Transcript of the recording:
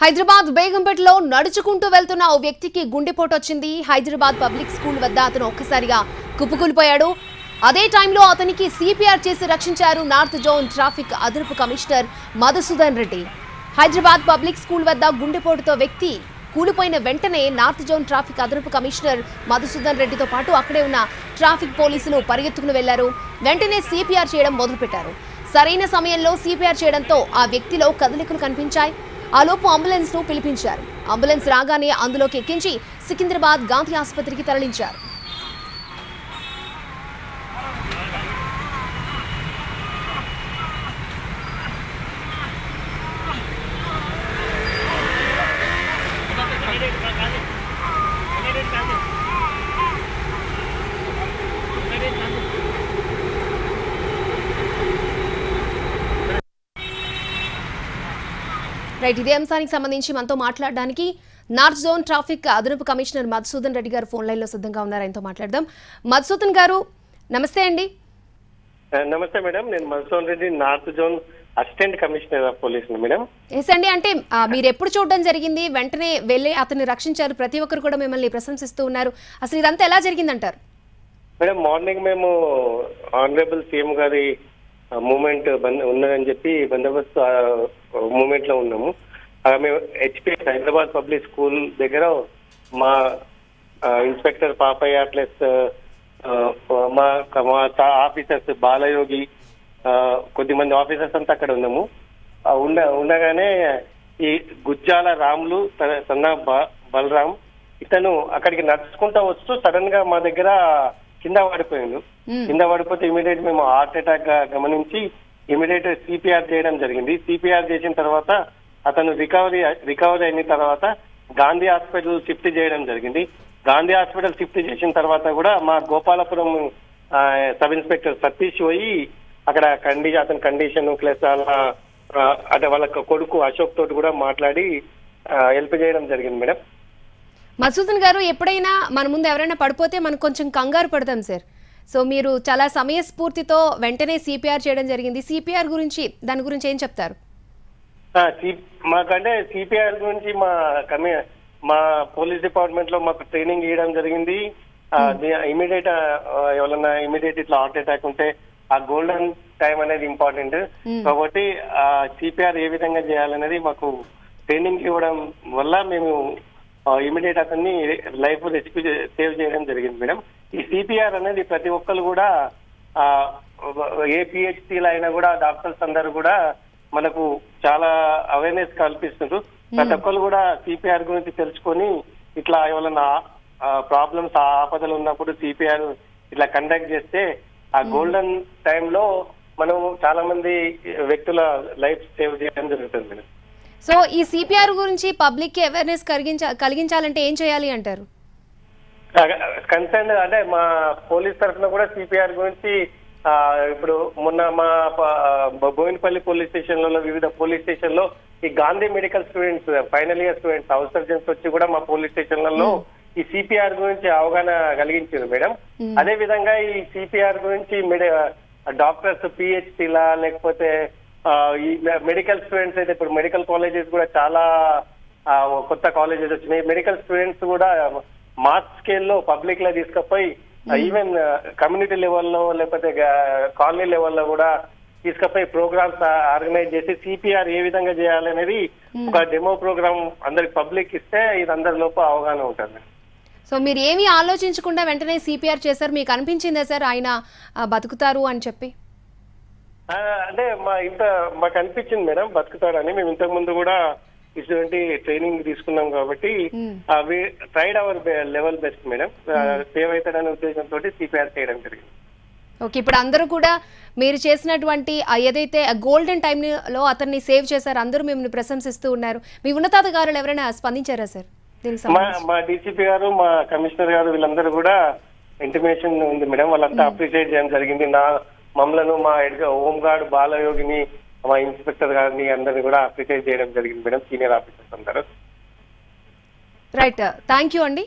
Hyderabad Begumpet lo Nadjakunta Veltuna o Vectiki Gundiporto Tachindi Hyderabad Public School vadda atanu Okasariga Kupukulpayadu Ade Time Loathaniki CPR Chase Rakshincharu North Jones Traffic Adrupu Commissioner Mother Sudan Reti Hyderabad Public School vadda Gundiporto Vecti Kulupine Ventane North Jones Traffic Adrupu Commissioner Mother Sudan Reti tho Patu Akadevna Traffic Policino Pariatu Velaru Ventane CPR Chedam Modu Petaru Sarina Samiello CPR Chedanto aa Victilo Kathaku Kanpinchai ఆలోపు ambulance ను పిలిపించారు ambulance రాగానే అందులోకి ఎక్కించి సికింద్రాబాద్ గాంధీ ఆసుపత్రికి తరలించారు Right, today I'm signing someone in Shimanto Matla Danki, North Zone Traffic, Adrupu Commissioner Madsudan Reddy garu phone line lo siddhanga unnaru ayinto matladam. Madsudan garu, namaste andi. Namaste madam, nenu Madsudan Reddy North Zone Assistant Commissioner of Police nu madam. Yes andi ante meeru eppudu chodam jarigindi ventane velle athani rakshincharu prati okkaru kuda mimmalni prasamsistu unnaru. Asalu idantha ela jarigindi antaru? Madam morning memo honorable CM gari movement ఉన్నదని చెప్పి బందోబస్తు moment లో ఉన్నాము. మేము HP Hyderabad public school దగ్గర మా inspector Papaiah plus మా officers Balayogi కొద్దిమంది ఆఫీసర్స్ అంతా అక్కడ ఉన్నాము. ఉండగానే ఈ గుజ్జాల రాములు సన్న బలరాం ఇతను అక్కడికి నడుచుకుంటా వస్తూ సడన్ గా మా దగ్గర కింద పడిపోయాడు. కింద పడిపోతే ఇమీడియట్ మేము హార్ట్ అటాక్ గా గమనించి ఇమీడియట్ సిపిఆర్ చేయడం జరిగింది. సిపిఆర్ చేసిన తర్వాత అతను రికవరీ అయిన తర్వాత గాంధీ హాస్పిటల్ షిఫ్ట్ చేయడం జరిగింది. గాంధీ హాస్పిటల్ షిఫ్ట్ చేసిన తర్వాత కూడా మా గోపాలపురం సబ్ ఇన్స్పెక్టర్ సతీష్ పోయి అక్కడ అతని కండిషన్ ప్లస్ అంటే వాళ్ళ కొడుకు అశోక్ తోటి కూడా మాట్లాడి హెల్ప్ చేయడం జరిగింది మేడం. మధుసూదన్ గారు, ఎప్పుడైనా మన ముందు ఎవరైనా పడిపోతే మనం కొంచెం కంగారు పడతాం సార్. సో మీరు చాలా సమయస్ఫూర్తితో వెంటనే సిపిఆర్ చేయడం జరిగింది. సిపిఆర్ గురించి దాని గురించి ఏం చెప్తారు? మాకంటే సిపిఆర్ గురించి మా పోలీస్ డిపార్ట్మెంట్ లో మాకు ట్రైనింగ్ ఇవ్వడం జరిగింది. ఇమీడియట్ ఎవరైనా ఇమీడియట్ ఇట్లా హార్ట్ అటాక్ ఉంటే ఆ గోల్డెన్ టైం అనేది ఇంపార్టెంట్. కాబట్టి ఆ సిపిఆర్ ఏ విధంగా చేయాలనేది మాకు ట్రైనింగ్ ఇవ్వడం వల్ల మేము ఇమీడియట్ అతన్ని లైఫ్ రెస్క్యూ సేవ్ చేయడం జరిగింది మేడం. ఈ సిపిఆర్ అనేది ప్రతి ఒక్కరు కూడా ఏ పిహెచ్డీలు అయినా కూడా డాక్టర్స్ అందరూ కూడా మనకు చాలా అవేర్నెస్ కల్పిస్తున్నారు. ప్రతి ఒక్కరు కూడా సిపిఆర్ గురించి తెలుసుకొని ఇట్లా ఏమైనా ప్రాబ్లమ్స్ ఆపదలు ఉన్నప్పుడు సిపిఆర్ ఇట్లా కండక్ట్ చేస్తే ఆ గోల్డెన్ టైంలో మనం చాలా మంది వ్యక్తుల లైఫ్ సేవ్ చేయడం జరుగుతుంది మేడం. సో ఈ సిపిఆర్ గురించి పబ్లిక్ కి అవేర్నెస్ కలిగించాలంటే ఏం చేయాలి అంటారు? కన్సర్న్ అంటే మా పోలీస్ తరఫున కూడా సిపిఆర్ గురించి ఇప్పుడు మొన్న మా బోయినపల్లి పోలీస్ స్టేషన్ లో వివిధ పోలీస్ స్టేషన్ లో ఈ Gandhi medical students final year students house surgeons వచ్చి కూడా మా పోలీస్ స్టేషన్లలో ఈ సిపిఆర్ గురించి అవగాహన కలిగించారు మేడం. అదే విధంగా ఈ సిపిఆర్ గురించి డాక్టర్స్ పిహెచ్డి లా లేకపోతే ఈ మెడికల్ స్టూడెంట్స్ అయితే ఇప్పుడు మెడికల్ కాలేజెస్ కూడా చాలా కొత్త కాలేజెస్ వచ్చినాయి. మెడికల్ స్టూడెంట్స్ కూడా మాస్ స్కేల్లో పబ్లిక్ లో తీసుకపోయి ఈవెన్ కమ్యూనిటీ లెవెల్లో లేకపోతే కాలనీ లెవెల్లో కూడా తీసుకపోయి ప్రోగ్రామ్స్ ఆర్గనైజ్ చేసి సిపిఆర్ ఏ విధంగా చేయాలనేది ఒక డెమో ప్రోగ్రామ్ అందరికి పబ్లిక్ ఇస్తే ఇది అందరి లోపు అవగాహన ఉంటుంది. సో మీరు ఏమి ఆలోచించకుండా వెంటనే సిపిఆర్ చేశారు. మీకు అనిపించిందా సార్ ఆయన బతుకుతారు అని చెప్పి? అంటే మాకు అనిపించింది మేడం బతుకుతాడని. మేము ఇంతకు ముందు కూడా ఇటువంటి ట్రైనింగ్ తీసుకున్నాం కాబట్టి tried our level best madam. Save అవుతాడనే ఉద్దేశంతో సిపిఆర్ చేయడం జరిగింది. ఓకే, ఇప్పుడు అందరూ కూడా మీరు చేసినటువంటి ఏదైతే గోల్డెన్ టైమ్ లో అతన్ని సేవ్ చేశారు అందరూ మిమ్మల్ని ప్రశంసిస్తూ ఉన్నారు. మీ ఉన్నతాధికారులు ఎవరైనా స్పందించారా సార్? మా డీసీపీ గారు మా కమిషనర్ గారు వీళ్ళందరూ కూడా ఇంటిమేషన్ ఉంది మేడం. వాళ్ళంతా అప్రిషియేట్ చేయడం జరిగింది. మమ్మలను మా హోంగార్డ్ బాలయోగిని మా ఇన్స్పెక్టర్ గారిని అందరినీ కూడా అప్రిషియేట్ చేయడం జరిగింది మేడం, సీనియర్ ఆఫీసర్స్ అందరూ. రైట్, థ్యాంక్ యూ అండి.